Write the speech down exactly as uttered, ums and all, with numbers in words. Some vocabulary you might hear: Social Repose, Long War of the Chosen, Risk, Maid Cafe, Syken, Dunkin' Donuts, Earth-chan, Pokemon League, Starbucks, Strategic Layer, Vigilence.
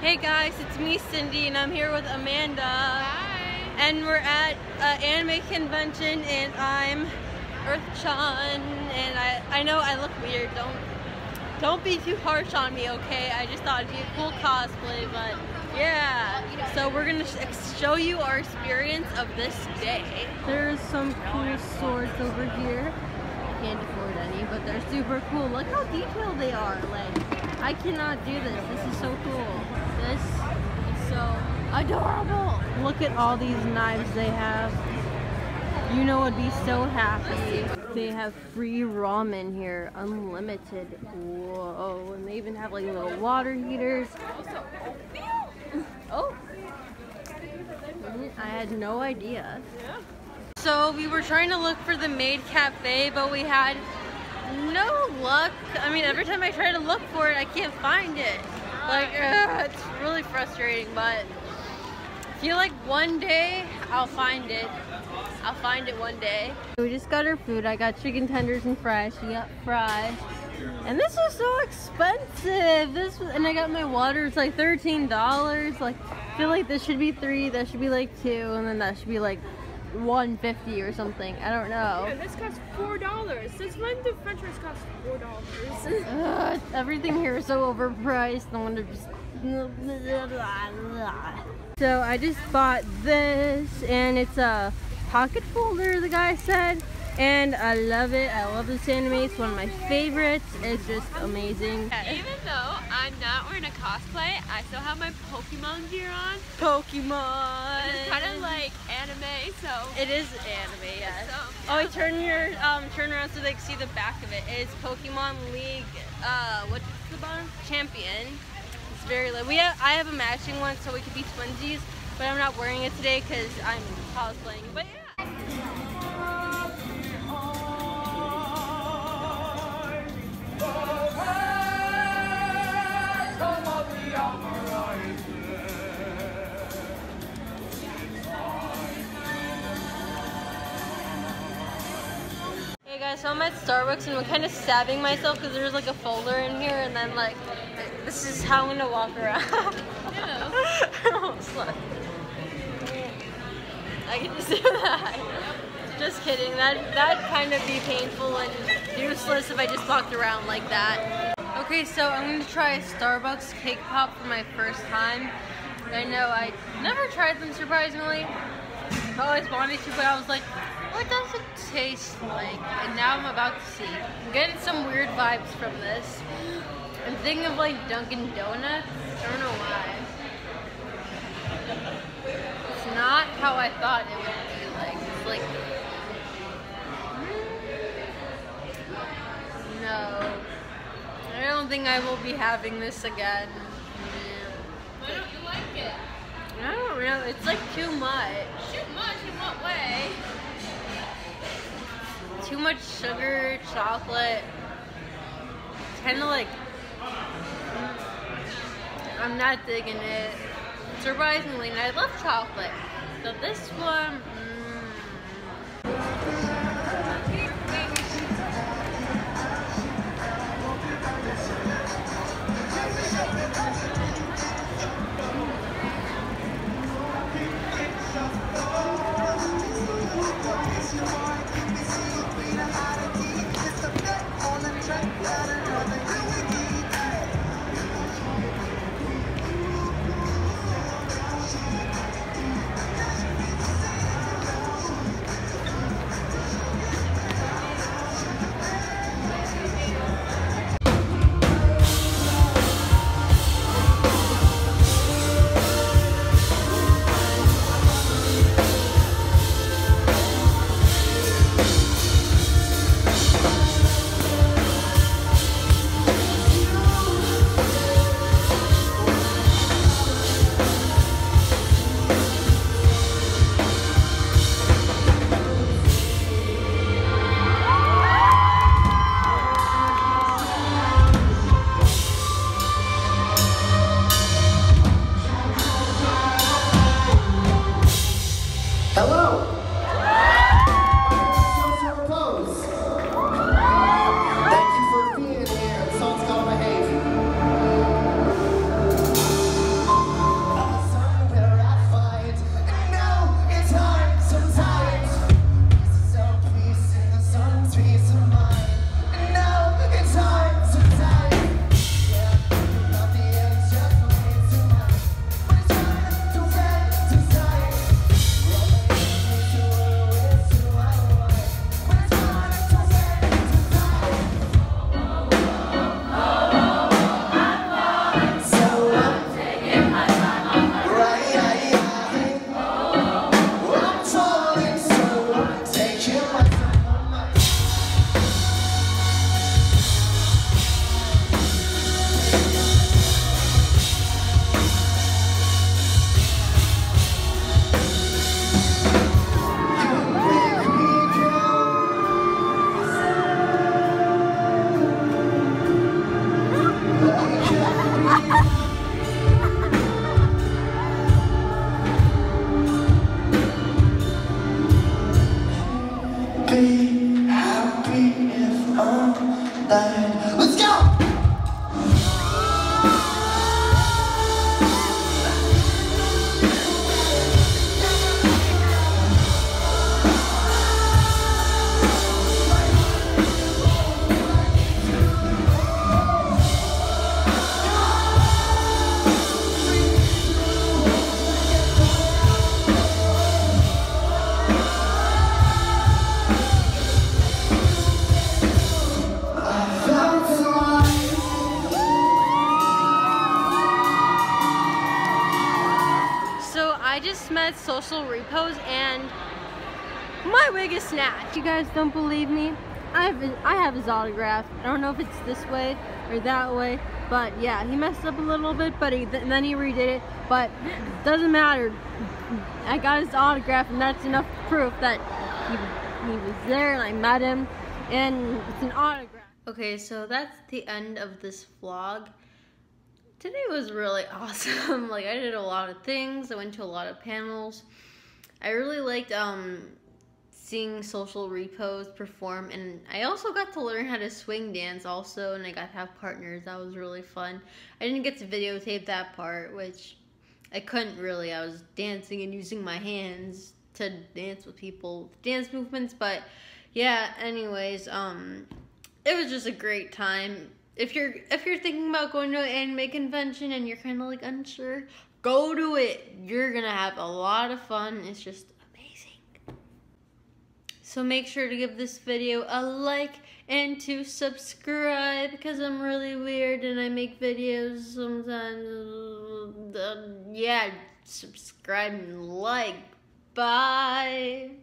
Hey guys, it's me, Cindy, and I'm here with Amanda. Hi. And we're at an anime convention, and I'm Earth-chan, and I, I know I look weird. Don't don't be too harsh on me, okay? I just thought it'd be a cool cosplay, but yeah. So we're gonna show you our experience of this day. There's some cool swords over here. I can't afford any, but they're super cool. Look how detailed they are. Like, I cannot do this. This is so cool. This is so adorable. Look at all these knives they have. You know, I'd be so happy. They have free ramen here, unlimited. Whoa, and they even have like little water heaters. Oh, I had no idea. So we were trying to look for the Maid Cafe, but we had no luck. I mean, every time I try to look for it, I can't find it. Like, uh, it's really frustrating, but I feel like one day I'll find it. I'll find it one day. We just got our food. I got chicken tenders and fries. She got fries. And this was so expensive. This was, and I got my water. It's like thirteen dollars. Like, I feel like this should be three. That should be like two. And then that should be like one fifty or something. I don't know. Yeah, this costs four dollars. This one to French fries costs four dollars. Ugh, everything here is so overpriced. No wonder just... So I just bought this, and it's a pocket folder, the guy said, and I love it. I love this anime. It's one of my favorites. It's just amazing. Even though I'm not wearing a cosplay, I still have my Pokemon gear on. Pokemon! It's kind of like anime, so... It is anime, yes. So, yeah. Oh, I turn your um, turn around so they can see the back of it. It's Pokemon League, uh, what's the bottom? Champion. It's very low. We have, I have a matching one, so we could be twinsies, but I'm not wearing it today because I'm cosplaying. But yeah. Hey guys, so I'm at Starbucks and I'm kind of stabbing myself because there's like a folder in here, and then like this is how I'm gonna walk around. I almost left. I can just do that. Just kidding. That that'd kind of be painful and useless if I just walked around like that. Okay, so I'm gonna try a Starbucks cake pop for my first time. I know I never tried them, surprisingly. I always wanted to, but I was like, what does it taste like? And now I'm about to see. I'm getting some weird vibes from this. I'm thinking of like Dunkin' Donuts. I don't know why. It's not how I thought it would be. Like, it's like, no. I don't think I will be having this again. Why don't you like it? I don't know. It's like too much. Too much in what way? Too much sugar, chocolate. Kind of like, I'm not digging it, surprisingly, and I love chocolate, so this one, I just met Social Repose and my wig is snatched. You guys don't believe me? I have his, I have his autograph. I don't know if it's this way or that way, but yeah, he messed up a little bit, but he, th then he redid it, but it doesn't matter. I got his autograph and that's enough proof that he, he was there and I met him and it's an autograph. Okay, so that's the end of this vlog. Today was really awesome. Like, I did a lot of things. I went to a lot of panels. I really liked um, seeing Social Repose perform, and I also got to learn how to swing dance also, and I got to have partners. That was really fun. I didn't get to videotape that part, which I couldn't really. I was dancing and using my hands to dance with people, dance movements, but yeah, anyways, um, it was just a great time. If you're if you're thinking about going to an anime convention and you're kind of like unsure, go to it. You're gonna have a lot of fun. It's just amazing. So make sure to give this video a like and to subscribe, because I'm really weird and I make videos sometimes. Yeah, subscribe and like. Bye.